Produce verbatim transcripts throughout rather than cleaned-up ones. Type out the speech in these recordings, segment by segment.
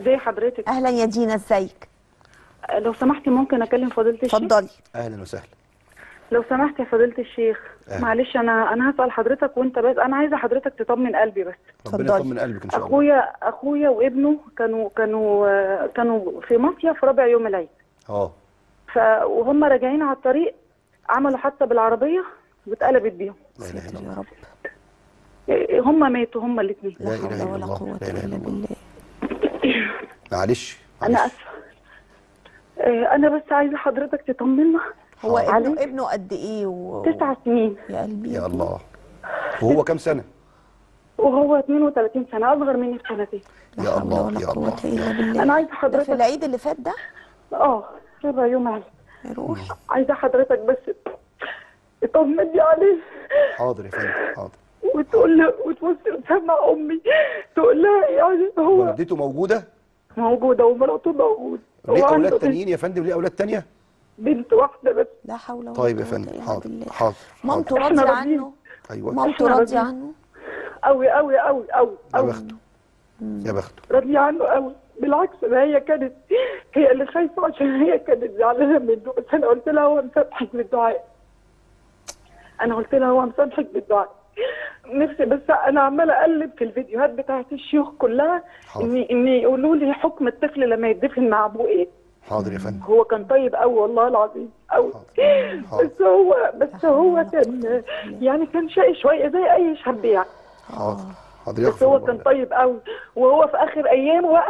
ازي حضرتك؟ اهلا يا دينا، ازيك؟ لو سمحتي ممكن اكلم فضيله الشيخ؟ اتفضلي. اهلا وسهلا. لو سمحت يا فضيله الشيخ، أهل. معلش انا انا هسال حضرتك وانت بس، انا عايزه حضرتك تطمن قلبي بس. ربنا يطمن قلبك ان شاء الله. اخويا اخويا وابنه كانوا كانوا كانوا في مصيف في رابع يوم العيد. اه. ف وهم راجعين على الطريق عملوا حادثه بالعربيه واتقلبت بيهم. لا اله الا الله. هم ماتوا هم الاثنين. لا اله الا الله. لا اله الا الله. معلش. انا اسفه. انا بس عايزه حضرتك تطمنا. هو ابنه ابنه قد ايه؟ و... تسع سنين يا قلبي. يا الله. وهو كام سنه؟ وهو اثنين وثلاثين سنه، اصغر مني بسنتين. يا الله يا الله. انا عايزه حضرتك في العيد اللي فات ده؟ اه ربع يوم عيد. يا روحي. عايزه حضرتك بس تطمني عليه. حاضر يا فندم حاضر. وتقول له وتبص قدامها امي تقول لها يعني هو والدته موجوده؟ موجوده ومراته موجوده. ليه اولاد تانيين يا فندم؟ ليه اولاد تانيه؟ بنت واحده بس. لا حول ولا قوه. طيب يا فندم حاضر حاضر. مامته راضيه عنه؟ ايوه مامته راضيه عنه قوي قوي قوي قوي. يا بخته يا بخته. راضيه عنه قوي، بالعكس ده هي كانت هي اللي خايفه عشان هي كانت زعلانه منه، بس انا قلت لها هو مسامحك بالدعاء. انا قلت لها هو مسامحك بالدعاء. نفسي بس انا عماله اقلب في الفيديوهات بتاعت الشيوخ كلها ان ان يقولوا لي حكم الطفل لما يدفن مع ابوه ايه. حاضر يا فندم. هو كان طيب قوي والله العظيم قوي. بس هو بس هو كان يعني كان شقي شويه زي اي شاب يعني. حاضر حاضر. بس هو كان طيب قوي، وهو في اخر ايامه بقى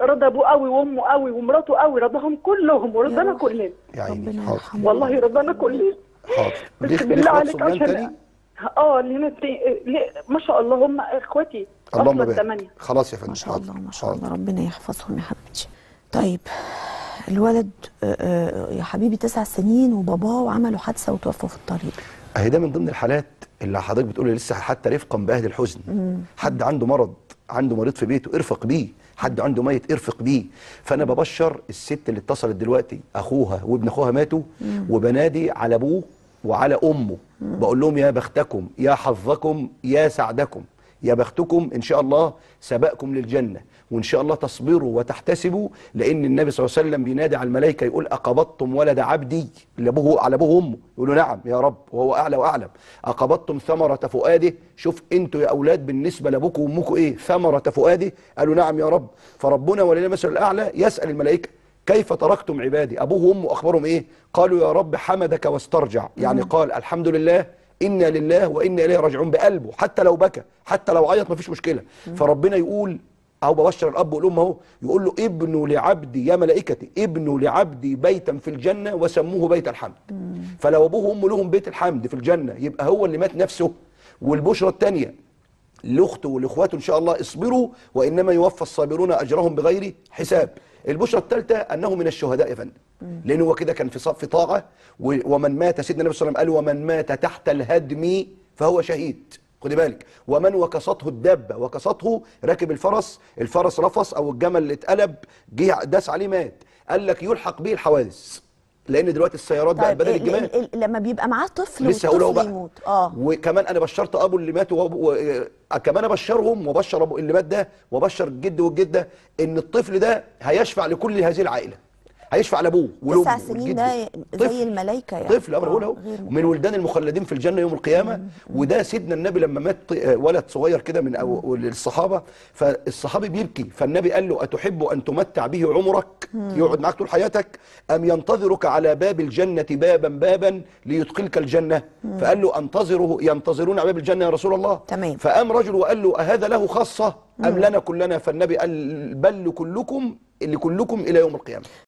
رضى ابوه قوي وامه قوي ومراته قوي، رضاهم كلهم ورضانا كلنا. يا عيني حاضر. والله رضانا كلنا. حاضر. بس بالله عليك عشان اه اللي هنا ما شاء الله هم اخواتي اصلا ثمانيه. خلاص يا فندم. ما شاء الله ما شاء الله ربنا يحفظهم يا حبيبتي. طيب الولد يا حبيبي تسع سنين وباباه وعملوا حادثه وتوفوا في الطريق. اهي ده من ضمن الحالات اللي حضرتك بتقولي لسه حتى رفقا باهل الحزن. مم. حد عنده مرض، عنده مريض في بيته ارفق بيه، حد عنده ميت ارفق بيه. فانا ببشر الست اللي اتصلت دلوقتي اخوها وابن اخوها ماتوا، وبنادي على ابوه وعلى امه بقول لهم يا بختكم يا حظكم يا سعدكم، يا بختكم ان شاء الله سبقكم للجنه، وان شاء الله تصبروا وتحتسبوا، لان النبي صلى الله عليه وسلم بينادي على الملائكه يقول اقبضتم ولد عبدي لابوه على ابوه وامه، يقولوا نعم يا رب وهو اعلى واعلم، اقبضتم ثمره فؤاده، شوف انتوا يا اولاد بالنسبه لابوكم وامكم ايه ثمره فؤاده، قالوا نعم يا رب، فربنا ولله المثل الاعلى يسال الملائكه كيف تركتم عبادي؟ أبوه وأمه أخبرهم إيه؟ قالوا يا رب حمدك واسترجع، يعني قال الحمد لله إنا لله وإنا إليه راجعون بقلبه، حتى لو بكى، حتى لو عيط مفيش مشكلة، فربنا يقول أهو ببشر الأب والأم أهو، يقول له ابنوا لعبدي يا ملائكتي، ابنوا لعبدي بيتا في الجنة وسموه بيت الحمد. فلو أبوه وأمه لهم بيت الحمد في الجنة يبقى هو اللي مات نفسه. والبشرى الثانية لأخته ولإخواته إن شاء الله اصبروا وإنما يوفى الصابرون أجرهم بغير حساب. البشرى الثالثه انه من الشهداء يا فندم، لان هو كده كان في في طاعه، ومن مات سيدنا النبي صلى الله عليه وسلم قال ومن مات تحت الهدم فهو شهيد، خدي بالك، ومن وكسته الدابه، وكسته راكب الفرس، الفرس رفص او الجمل اللي اتقلب جه داس عليه مات، قال لك يلحق به الحوادث، لان دلوقتي السيارات بقت بدل الجمال. لما بيبقى معاه طفل لسه والطفل يموت اه وكمان انا بشرت ابو اللي مات و... و... كمان ابشرهم وبشر ابو اللي مات ده وبشر الجد والجده ان الطفل ده هيشفع لكل هذه العائله، هيشفع لابوه ولامه. تسع سنين ده زي الملائكه يعني طفل انا بقول اهو من ولدان المخلدين في الجنه يوم القيامه. وده سيدنا النبي لما مات ولد صغير كده من الصحابه، فالصحابي بيبكي، فالنبي قال له اتحب ان تمتع به عمرك يقعد معاك طول حياتك ام ينتظرك على باب الجنه بابا بابا ليدخلك الجنه؟ فقال له انتظره ينتظرون على باب الجنه يا رسول الله. تمام. فقام رجل وقال له اهذا له خاصه ام لنا كلنا؟ فالنبي قال بل كلكم اللي كلكم الى يوم القيامه.